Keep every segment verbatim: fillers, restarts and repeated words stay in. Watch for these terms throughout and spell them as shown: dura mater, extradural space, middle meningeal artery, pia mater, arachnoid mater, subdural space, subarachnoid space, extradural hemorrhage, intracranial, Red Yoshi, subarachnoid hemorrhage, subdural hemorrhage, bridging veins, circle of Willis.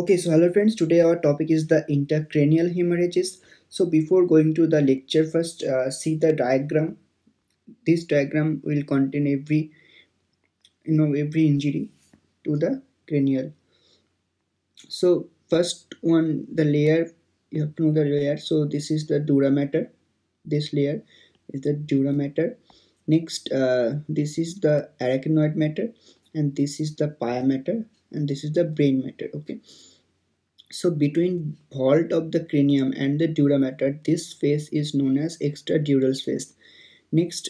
Okay, so hello friends, today our topic is the intracranial hemorrhages. So before going to the lecture, first uh, see the diagram. This diagram will contain every you know every injury to the cranial. So first one, the layer, you have to know the layer. So this is the dura mater. This layer is the dura mater. Next, uh, this is the arachnoid mater, and this is the pia mater, and this is the brain matter. Okay, so between vault of the cranium and the dura mater, this space is known as extradural space. Next,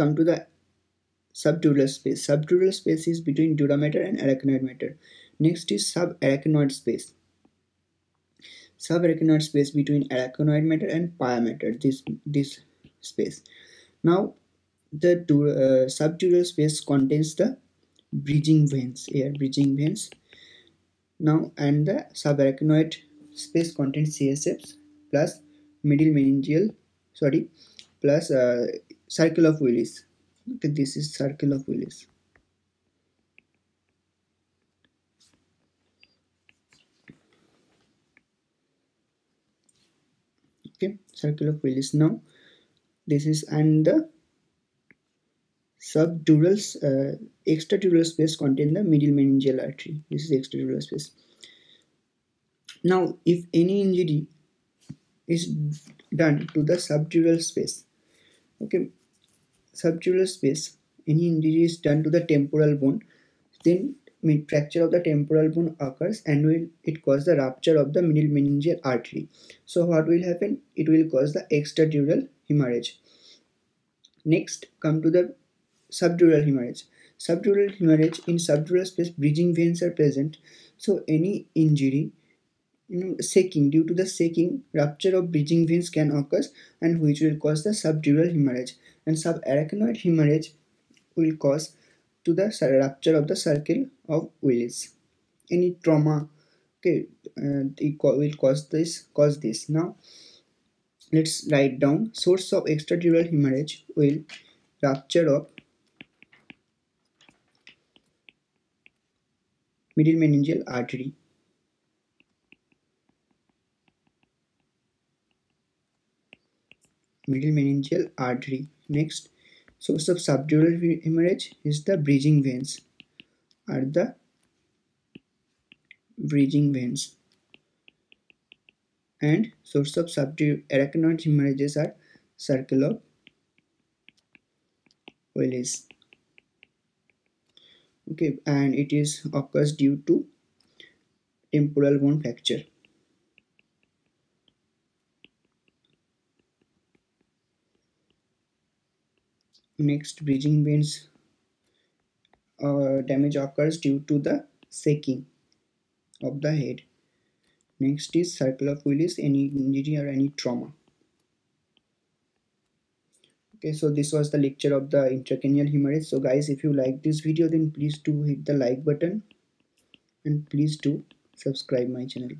come to the subdural space. Subdural space is between dura mater and arachnoid mater. Next is subarachnoid space. Subarachnoid space between arachnoid mater and pia mater. This this space. Now, the dura, uh, subdural space contains the bridging veins here, bridging veins. Now, and the subarachnoid space contains C S Fs plus middle meningeal, sorry, plus uh, circle of Willis. Okay, this is circle of Willis. Okay, circle of Willis. Now, this is and the subdural uh, extradural space contains the middle meningeal artery. This is extradural space. Now, if any injury is done to the subdural space, okay, subdural space, any injury is done to the temporal bone, then fracture of the temporal bone occurs and will it cause the rupture of the middle meningeal artery. So what will happen? It will cause the extradural hemorrhage. Next, come to the subdural hemorrhage. Subdural hemorrhage, in subdural space bridging veins are present. So any injury, you know, shaking, due to the shaking, rupture of bridging veins can occur, and which will cause the subdural hemorrhage. And subarachnoid hemorrhage will cause to the rupture of the circle of Willis. Any trauma, okay, uh, it will cause this. Cause this. Now, let's write down source of extradural hemorrhage will rupture of middle meningeal artery. Middle meningeal artery. Next, source of subdural hemorrhage is the bridging veins. Are the bridging veins. And source of subdural arachnoid hemorrhages are circle of Willis. Okay, and it is occurs due to temporal bone fracture. Next, bridging veins uh, damage occurs due to the shaking of the head. Next is circle of Willis, any injury or any trauma. Okay, so this was the lecture of the intracranial hemorrhage. So guys, if you like this video, then please do hit the like button and please do subscribe my channel.